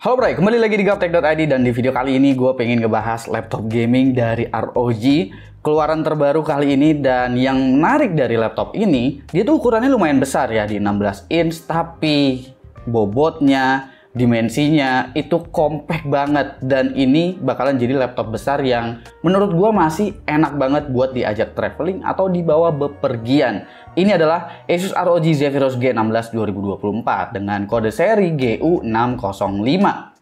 Halo Bro, kembali lagi di Gaptech.id dan di video kali ini gue pengen ngebahas laptop gaming dari ROG keluaran terbaru kali ini. Dan yang menarik dari laptop ini, dia tuh ukurannya lumayan besar ya, di 16 inch, tapi bobotnya, dimensinya itu compact banget. Dan ini bakalan jadi laptop besar yang menurut gue masih enak banget buat diajak traveling atau dibawa bepergian. Ini adalah Asus ROG Zephyrus G16 2024 dengan kode seri GU605.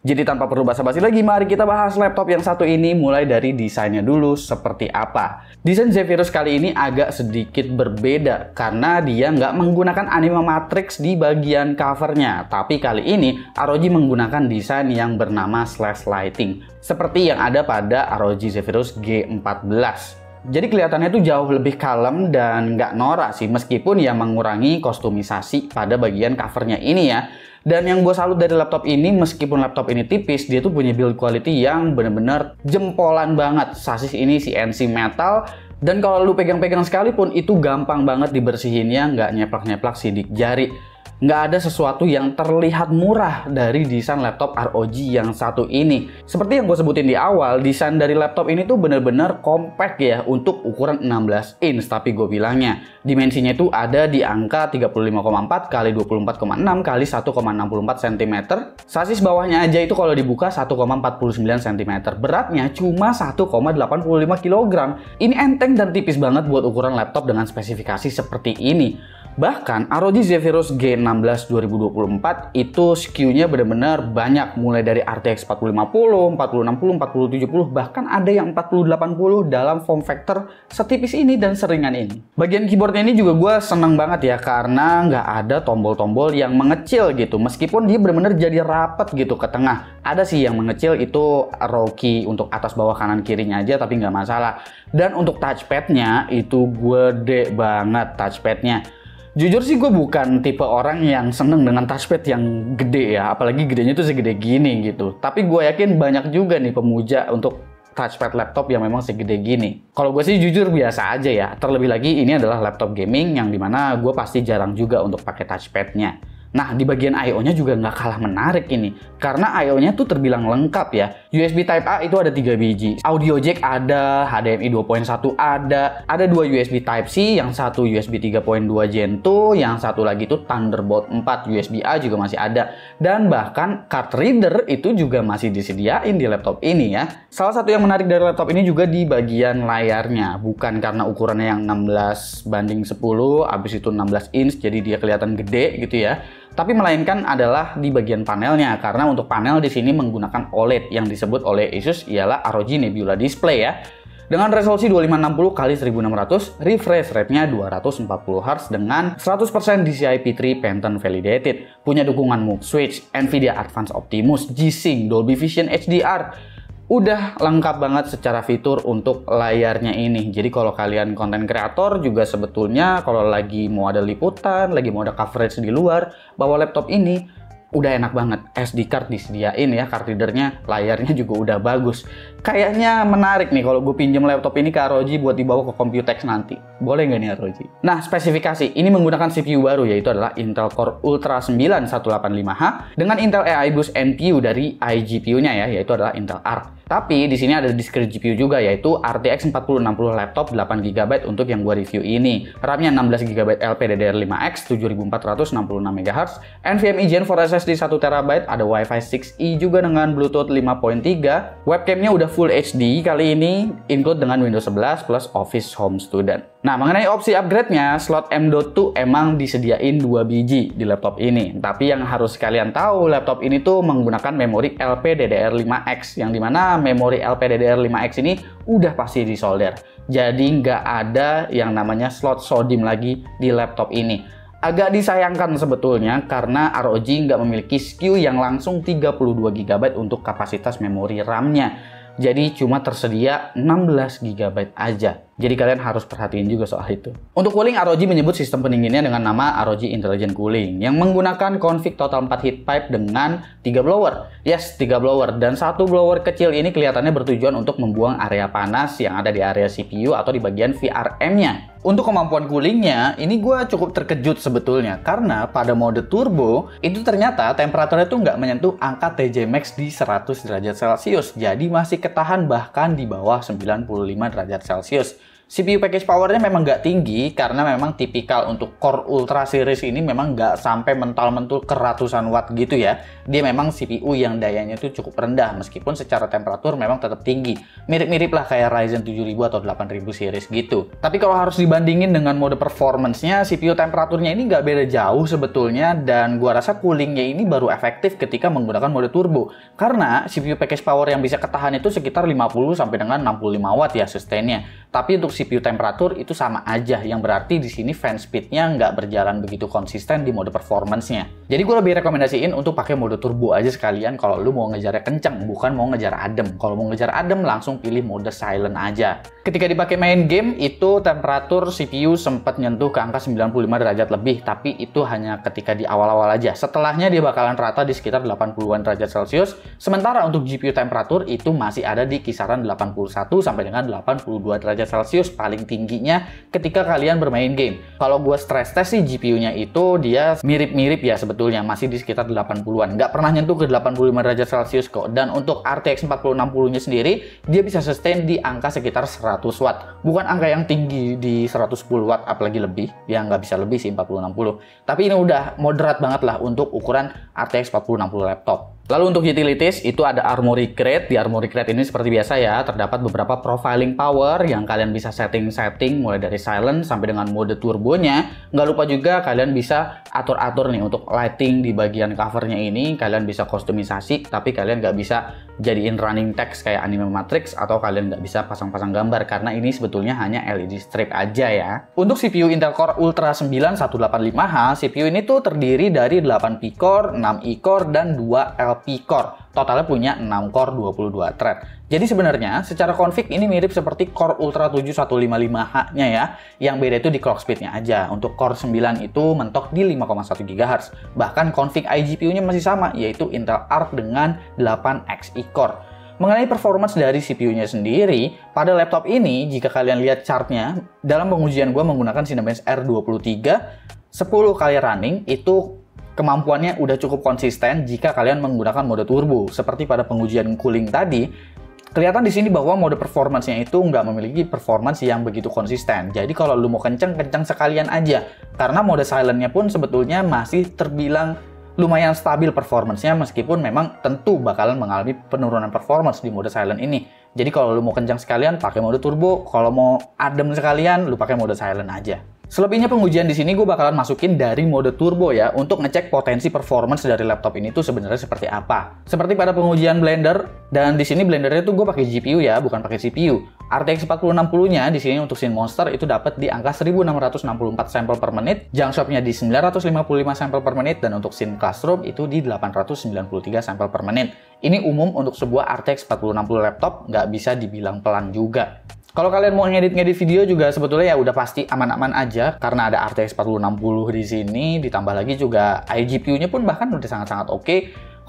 Jadi tanpa perlu basa-basi lagi, mari kita bahas laptop yang satu ini mulai dari desainnya dulu seperti apa. Desain Zephyrus kali ini agak sedikit berbeda karena dia nggak menggunakan anime matrix di bagian covernya. Tapi kali ini ROG menggunakan desain yang bernama Slash Lighting seperti yang ada pada ROG Zephyrus G14. Jadi kelihatannya tuh jauh lebih kalem dan nggak norak sih, meskipun ya mengurangi kostumisasi pada bagian covernya ini ya. Dan yang gue salut dari laptop ini, meskipun laptop ini tipis, dia tuh punya build quality yang bener-bener jempolan banget. Sasis ini CNC metal, dan kalau lu pegang-pegang sekalipun itu gampang banget dibersihinnya, nggak nyeplak-nyeplak sidik jari. Nggak ada sesuatu yang terlihat murah dari desain laptop ROG yang satu ini. Seperti yang gue sebutin di awal, desain dari laptop ini tuh bener-bener compact ya untuk ukuran 16 inch. Tapi gue bilangnya, dimensinya itu ada di angka 35,4 × 24,6 × 1,64 cm. Sasis bawahnya aja itu kalau dibuka 1,49 cm. Beratnya cuma 1,85 kg. Ini enteng dan tipis banget buat ukuran laptop dengan spesifikasi seperti ini. Bahkan ROG Zephyrus G16 2024 itu SKU-nya benar-benar banyak, mulai dari RTX 4050, 4060, 4070, bahkan ada yang 4080 dalam form factor setipis ini dan seringan ini. Bagian keyboardnya ini juga gue seneng banget ya, karena nggak ada tombol-tombol yang mengecil gitu, meskipun dia benar-benar jadi rapet gitu ke tengah. Ada sih yang mengecil itu row key untuk atas bawah kanan kirinya aja, tapi nggak masalah. Dan untuk touchpadnya itu gede banget touchpadnya. Jujur sih gue bukan tipe orang yang seneng dengan touchpad yang gede ya, apalagi gedenya tuh segede gini gitu. Tapi gue yakin banyak juga nih pemuja untuk touchpad laptop yang memang segede gini. Kalau gue sih jujur biasa aja ya, terlebih lagi ini adalah laptop gaming yang dimana gue pasti jarang juga untuk pakai touchpadnya. Nah, di bagian I/O-nya juga nggak kalah menarik ini, karena I/O-nya tuh terbilang lengkap ya. USB Type-A itu ada 3 biji, audio jack ada, HDMI 2.1 ada 2 USB Type-C, yang satu USB 3.2 Gen 2, yang satu lagi itu Thunderbolt 4, USB-A juga masih ada. Dan bahkan card reader itu juga masih disediain di laptop ini ya. Salah satu yang menarik dari laptop ini juga di bagian layarnya, bukan karena ukurannya yang 16:10, abis itu 16 inch, jadi dia kelihatan gede gitu ya. Tapi melainkan adalah di bagian panelnya, karena untuk panel di sini menggunakan OLED yang disebut oleh Asus ialah ROG Nebula Display ya. Dengan resolusi 2560 × 1600, refresh rate-nya 240 Hz dengan 100% DCI P3 Pentium validated, punya dukungan Move Switch, Nvidia Advanced Optimus, G-Sync, Dolby Vision HDR. Udah lengkap banget secara fitur untuk layarnya ini. Jadi kalau kalian konten kreator juga sebetulnya, kalau lagi mau ada liputan, lagi mau ada coverage di luar, bawa laptop ini udah enak banget. SD card disediain ya, card readernya, layarnya juga udah bagus. Kayaknya menarik nih kalau gue pinjem laptop ini ke ROG buat dibawa ke Computex nanti. Boleh nggak nih ROG? Nah, spesifikasi ini menggunakan CPU baru, yaitu adalah Intel Core Ultra 9 185H dengan Intel AI Boost NPU dari iGPU-nya ya, yaitu adalah Intel Arc. Tapi di sini ada discrete GPU juga, yaitu RTX 4060 laptop 8GB untuk yang gue review ini. RAM-nya 16GB LPDDR5X 7466MHz, NVMe Gen 4 SSD 1TB, ada Wi-Fi 6E juga dengan Bluetooth 5.3. Webcam-nya udah Full HD kali ini, include dengan Windows 11 plus Office Home Student. Nah, mengenai opsi upgrade-nya, slot M.2 emang disediain 2 biji di laptop ini. Tapi yang harus kalian tahu, laptop ini tuh menggunakan memori LPDDR5X, yang dimana memori LPDDR5X ini udah pasti disolder. Jadi nggak ada yang namanya slot SODIMM lagi di laptop ini. Agak disayangkan sebetulnya karena ROG nggak memiliki SKU yang langsung 32GB untuk kapasitas memori RAM-nya. Jadi cuma tersedia 16GB aja. Jadi kalian harus perhatiin juga soal itu. Untuk cooling, ROG menyebut sistem pendinginnya dengan nama ROG Intelligent Cooling yang menggunakan config total 4 heat pipe dengan 3 blower. Yes, 3 blower. Dan satu blower kecil ini kelihatannya bertujuan untuk membuang area panas yang ada di area CPU atau di bagian VRM-nya. Untuk kemampuan coolingnya, ini gue cukup terkejut sebetulnya, karena pada mode turbo, itu ternyata temperaturnya tuh nggak menyentuh angka TJ Max di 100 derajat Celcius, jadi masih ketahan bahkan di bawah 95 derajat Celcius. CPU package powernya memang nggak tinggi, karena memang tipikal untuk Core Ultra series ini memang nggak sampai mental-mentul ke ratusan watt gitu ya. Dia memang CPU yang dayanya itu cukup rendah, meskipun secara temperatur memang tetap tinggi. Mirip-mirip lah kayak Ryzen 7000 atau 8000 series gitu. Tapi kalau harus dibandingin dengan mode performance-nya, CPU temperaturnya ini nggak beda jauh sebetulnya, dan gua rasa coolingnya ini baru efektif ketika menggunakan mode turbo. Karena CPU package power yang bisa ketahan itu sekitar 50 sampai dengan 65 watt ya sustainnya. Tapi untuk CPU temperatur itu sama aja, yang berarti di sini fan speednya nggak berjalan begitu konsisten di mode performance-nya. Jadi gue lebih rekomendasiin untuk pakai mode turbo aja sekalian kalau lu mau ngejar kenceng, bukan mau ngejar adem. Kalau mau ngejar adem langsung pilih mode silent aja. Ketika dipakai main game itu temperatur CPU sempat nyentuh ke angka 95 derajat lebih, tapi itu hanya ketika di awal-awal aja. Setelahnya dia bakalan rata di sekitar 80-an derajat Celcius. Sementara untuk GPU temperatur itu masih ada di kisaran 81 sampai dengan 82 derajat Celcius paling tingginya ketika kalian bermain game. Kalau gue stress test sih GPU-nya itu dia mirip-mirip ya sebetulnya, masih di sekitar 80-an. Nggak pernah nyentuh ke 85 derajat Celcius kok. Dan untuk RTX 4060-nya sendiri, dia bisa sustain di angka sekitar 100 watt. Bukan angka yang tinggi di 110 watt, apalagi lebih. Ya nggak bisa lebih sih 4060. Tapi ini udah moderat banget lah untuk ukuran RTX 4060 laptop. Lalu untuk utilities, itu ada Armory Crate. Di Armory Crate ini seperti biasa ya, terdapat beberapa profiling power yang kalian bisa setting-setting mulai dari silent sampai dengan mode turbonya. Nggak lupa juga kalian bisa atur-atur nih untuk lighting di bagian covernya ini. Kalian bisa kustomisasi, tapi kalian nggak bisa jadiin running text kayak anime matrix, atau kalian nggak bisa pasang-pasang gambar, karena ini sebetulnya hanya LED strip aja ya. Untuk CPU Intel Core Ultra 9 185H, CPU ini tuh terdiri dari 8 P-Core, 6 E-Core, dan 2 LPDDR5X P-Core, totalnya punya 6 core 22 thread. Jadi sebenarnya secara config ini mirip seperti Core Ultra 7 155H-nya ya, yang beda itu di clock speed-nya aja. Untuk Core 9 itu mentok di 5,1 GHz. Bahkan config iGPU-nya masih sama, yaitu Intel Arc dengan 8 Xe Core. Mengenai performance dari CPU-nya sendiri, pada laptop ini jika kalian lihat chart-nya, dalam pengujian gue menggunakan Cinebench R23 10 kali running itu kemampuannya udah cukup konsisten jika kalian menggunakan mode turbo. Seperti pada pengujian cooling tadi, kelihatan di sini bahwa mode performance-nya itu nggak memiliki performance yang begitu konsisten. Jadi kalau lu mau kenceng, kenceng sekalian aja. Karena mode silent-nya pun sebetulnya masih terbilang lumayan stabil performance-nya, meskipun memang tentu bakalan mengalami penurunan performance di mode silent ini. Jadi kalau lu mau kenceng sekalian, pakai mode turbo. Kalau mau adem sekalian, lu pakai mode silent aja. Selebihnya pengujian di sini gue bakalan masukin dari mode turbo ya, untuk ngecek potensi performance dari laptop ini tuh sebenarnya seperti apa. Seperti pada pengujian Blender, dan di sini Blendernya tuh gue pakai GPU ya, bukan pakai CPU. RTX 4060-nya di sini untuk Scene Monster itu dapat di angka 1664 sampel per menit, Junkshop-nya di 955 sampel per menit, dan untuk Scene Classroom itu di 893 sampel per menit. Ini umum untuk sebuah RTX 4060 laptop, nggak bisa dibilang pelan juga. Kalau kalian mau ngedit-ngedit video juga sebetulnya ya udah pasti aman-aman aja, karena ada RTX 4060 di sini, ditambah lagi juga iGPU-nya pun bahkan udah sangat-sangat oke.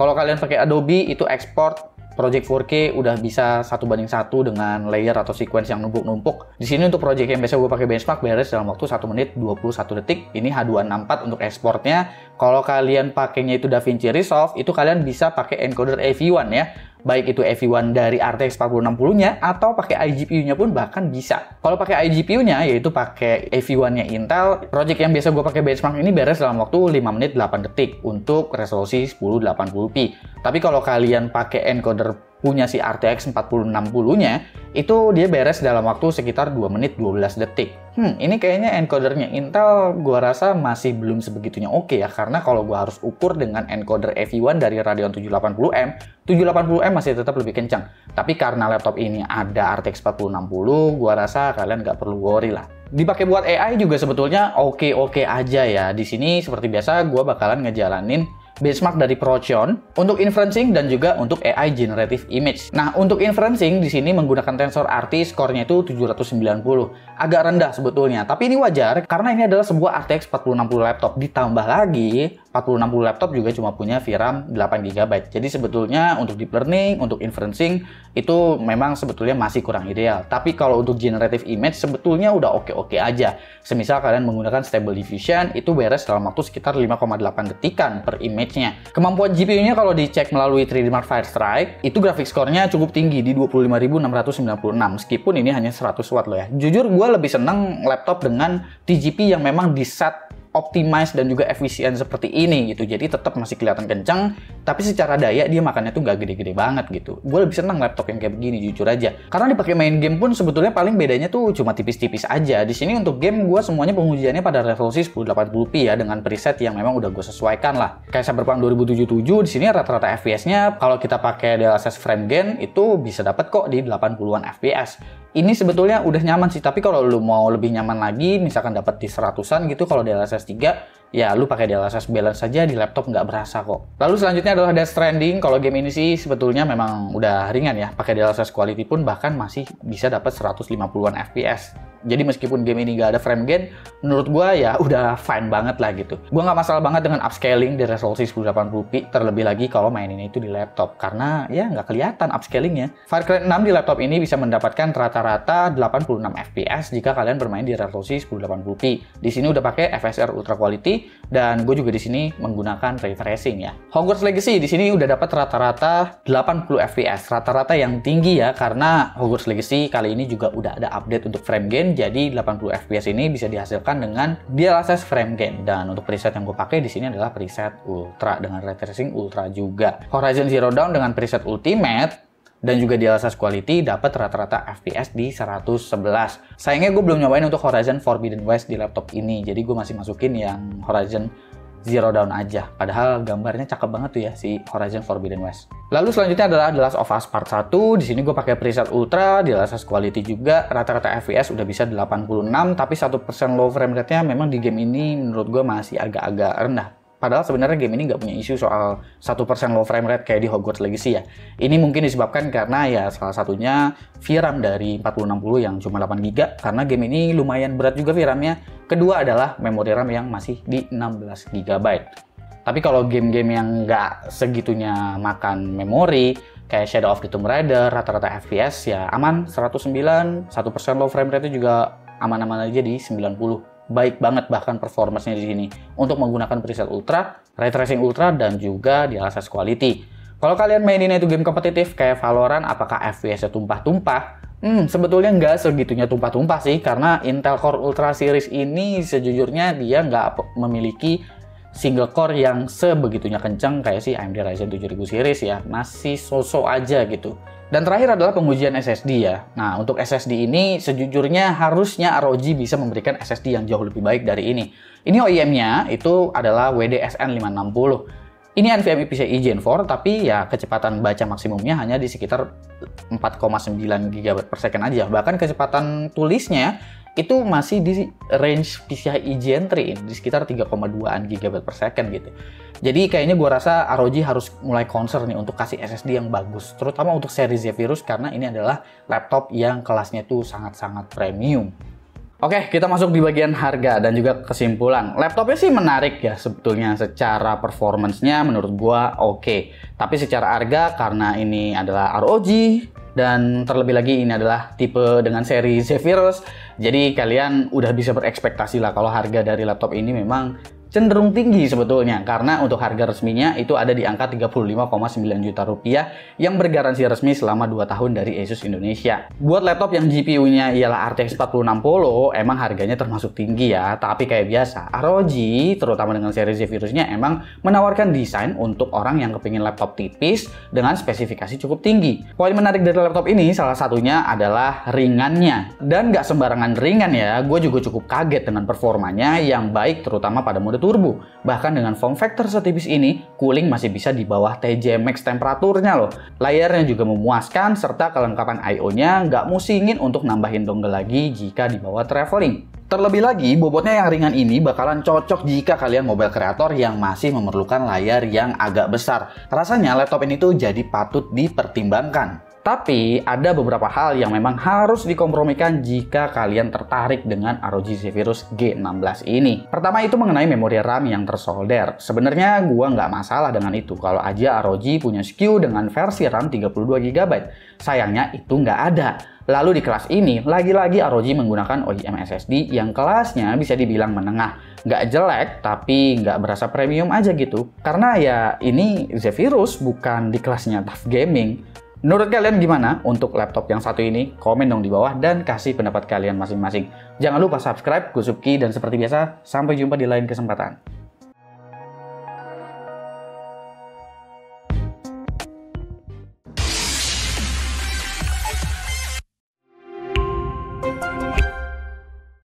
Kalau kalian pakai Adobe itu export project 4K udah bisa 1:1 dengan layer atau sequence yang numpuk-numpuk. Di sini untuk project yang biasa gue pakai benchmark beres dalam waktu 1 menit 21 detik. Ini H264 untuk ekspornya. Kalau kalian pakainya itu DaVinci Resolve, itu kalian bisa pakai encoder AV1 ya. Baik itu AV1 dari RTX 4060-nya atau pakai iGPU-nya pun bahkan bisa. Kalau pakai iGPU-nya, yaitu pakai AV1-nya Intel, project yang biasa gue pakai benchmark ini beres dalam waktu 5 menit 8 detik untuk resolusi 1080p. Tapi kalau kalian pakai encoder punya si RTX 4060-nya, itu dia beres dalam waktu sekitar 2 menit 12 detik. Ini kayaknya encodernya Intel gua rasa masih belum sebegitunya oke ya, karena kalau gua harus ukur dengan encoder AV1 dari Radeon 780M masih tetap lebih kencang. Tapi karena laptop ini ada RTX 4060, gua rasa kalian nggak perlu worry lah. Dipakai buat AI juga sebetulnya oke-oke aja ya. Di sini seperti biasa gua bakalan ngejalanin benchmark dari Procyon untuk inferencing dan juga untuk AI generative image. Nah, untuk inferencing di sini menggunakan tensor RT, skornya itu 790. Agak rendah sebetulnya, tapi ini wajar karena ini adalah sebuah RTX 4060 laptop. Ditambah lagi 4060 laptop juga cuma punya VRAM 8GB. Jadi sebetulnya untuk deep learning, untuk inferencing itu memang sebetulnya masih kurang ideal. Tapi kalau untuk generative image sebetulnya udah oke-oke aja. Semisal kalian menggunakan stable diffusion, itu beres dalam waktu sekitar 5,8 detikan per image-nya. Kemampuan GPU-nya kalau dicek melalui 3DMark Fire Strike, itu grafik skornya cukup tinggi di 25.696, meskipun ini hanya 100 watt loh ya. Jujur gue lebih seneng laptop dengan TGP yang memang di set optimize dan juga efisien seperti ini gitu. Jadi tetap masih kelihatan kencang, tapi secara daya dia makannya tuh nggak gede-gede banget gitu. Gue lebih senang laptop yang kayak begini jujur aja. Karena dipakai main game pun sebetulnya paling bedanya tuh cuma tipis-tipis aja. Di sini untuk game gue semuanya pengujiannya pada resolusi 1080p ya, dengan preset yang memang udah gue sesuaikan lah. Kayak Cyberpunk 2077 di sini rata-rata FPS-nya kalau kita pakai DLSS frame gain itu bisa dapat kok di 80-an FPS. Ini sebetulnya udah nyaman sih, tapi kalau lu mau lebih nyaman lagi, misalkan dapat di 100-an gitu kalau DLSS 3, ya lu pakai DLSS balance saja di laptop nggak berasa kok. Lalu selanjutnya adalah Death Stranding. Kalau game ini sih sebetulnya memang udah ringan ya, pakai DLSS quality pun bahkan masih bisa dapat 150-an FPS. Jadi meskipun game ini nggak ada frame gain, menurut gua ya udah fine banget lah gitu. Gua nggak masalah banget dengan upscaling di resolusi 1080p, terlebih lagi kalau maininnya itu di laptop, karena ya nggak kelihatan upscalingnya. Fire Crate 6 di laptop ini bisa mendapatkan rata-rata 86 fps jika kalian bermain di resolusi 1080p. Di sini udah pakai FSR Ultra Quality dan gue juga di sini menggunakan ray tracing ya. Hogwarts Legacy di sini udah dapat rata-rata 80 fps, rata-rata yang tinggi ya karena Hogwarts Legacy kali ini juga udah ada update untuk frame gain. Jadi 80 fps ini bisa dihasilkan dengan DLSS frame gain, dan untuk preset yang gue pakai di sini adalah preset Ultra dengan ray tracing Ultra juga. Horizon Zero Dawn dengan preset Ultimate dan juga DLSS Quality dapat rata-rata FPS di 111. Sayangnya gue belum nyobain untuk Horizon Forbidden West di laptop ini, jadi gue masih masukin yang Horizon Zero Dawn aja. Padahal gambarnya cakep banget tuh ya si Horizon Forbidden West. Lalu selanjutnya adalah The Last of Us Part 1. Di sini gue pakai preset Ultra, DLSS Quality juga, rata-rata FPS udah bisa 86, tapi 1% low frame rate-nya memang di game ini menurut gue masih agak-agak rendah. Padahal sebenarnya game ini nggak punya isu soal 1% low frame rate kayak di Hogwarts Legacy ya. Ini mungkin disebabkan karena ya salah satunya VRAM dari 4060 yang cuma 8GB, karena game ini lumayan berat juga VRAM-nya. Kedua adalah memori RAM yang masih di 16GB. Tapi kalau game-game yang nggak segitunya makan memori, kayak Shadow of the Tomb Raider, rata-rata FPS ya aman 109, 1% low frame rate juga aman-aman aja di 90. Baik banget bahkan performanya di sini untuk menggunakan preset Ultra, ray tracing Ultra dan juga DLSS Quality. Kalau kalian maininnya itu game kompetitif kayak Valorant, apakah FPS-nya tumpah-tumpah? Sebetulnya nggak segitunya tumpah-tumpah sih, karena Intel Core Ultra series ini sejujurnya dia nggak memiliki single core yang sebegitunya kencang kayak si AMD Ryzen 7000 series ya, masih so-so aja gitu. Dan terakhir adalah pengujian SSD ya. Nah, untuk SSD ini sejujurnya harusnya ROG bisa memberikan SSD yang jauh lebih baik dari ini. Ini OEM-nya itu adalah WD-SN 560. Ini NVMe PCIe Gen 4, tapi ya kecepatan baca maksimumnya hanya di sekitar 4,9 GB per second aja. Bahkan kecepatan tulisnya itu masih di range PCIe Gen 3, di sekitar 3,2an GB per second gitu. Jadi kayaknya gue rasa ROG harus mulai concern nih untuk kasih SSD yang bagus, terutama untuk seri Zephyrus, karena ini adalah laptop yang kelasnya tuh sangat-sangat premium. Oke, kita masuk di bagian harga dan juga kesimpulan. Laptopnya sih menarik ya sebetulnya, secara performance-nya menurut gue oke. Tapi secara harga, karena ini adalah ROG dan terlebih lagi ini adalah tipe dengan seri Zephyrus, jadi kalian udah bisa berekspektasi lah kalau harga dari laptop ini memang cenderung tinggi sebetulnya, karena untuk harga resminya itu ada di angka 35,9 juta rupiah yang bergaransi resmi selama 2 tahun dari Asus Indonesia. Buat laptop yang GPU-nya ialah RTX 4060 emang harganya termasuk tinggi ya, tapi kayak biasa ROG terutama dengan seri Zephyrus-nya emang menawarkan desain untuk orang yang kepingin laptop tipis dengan spesifikasi cukup tinggi. Poin menarik dari laptop ini salah satunya adalah ringannya, dan nggak sembarangan ringan ya. Gue juga cukup kaget dengan performanya yang baik terutama pada mode turbo. Bahkan dengan form factor setipis ini, cooling masih bisa di bawah TJ max temperaturnya loh. Layarnya juga memuaskan, serta kelengkapan I/O-nya nggak musingin untuk nambahin dongle lagi jika dibawa traveling. Terlebih lagi, bobotnya yang ringan ini bakalan cocok jika kalian mobile creator yang masih memerlukan layar yang agak besar. Rasanya laptop ini tuh jadi patut dipertimbangkan. Tapi ada beberapa hal yang memang harus dikompromikan jika kalian tertarik dengan ROG Zephyrus G16 ini. Pertama itu mengenai memori RAM yang tersolder. Sebenarnya gua nggak masalah dengan itu kalau aja ROG punya SKU dengan versi RAM 32GB. Sayangnya itu nggak ada. Lalu di kelas ini, lagi-lagi ROG menggunakan OEM SSD yang kelasnya bisa dibilang menengah. Nggak jelek, tapi nggak berasa premium aja gitu. Karena ya ini Zephyrus bukan di kelasnya tough gaming. Menurut kalian gimana untuk laptop yang satu ini? Komen dong di bawah dan kasih pendapat kalian masing-masing. Jangan lupa subscribe, gue Subki, dan seperti biasa, sampai jumpa di lain kesempatan.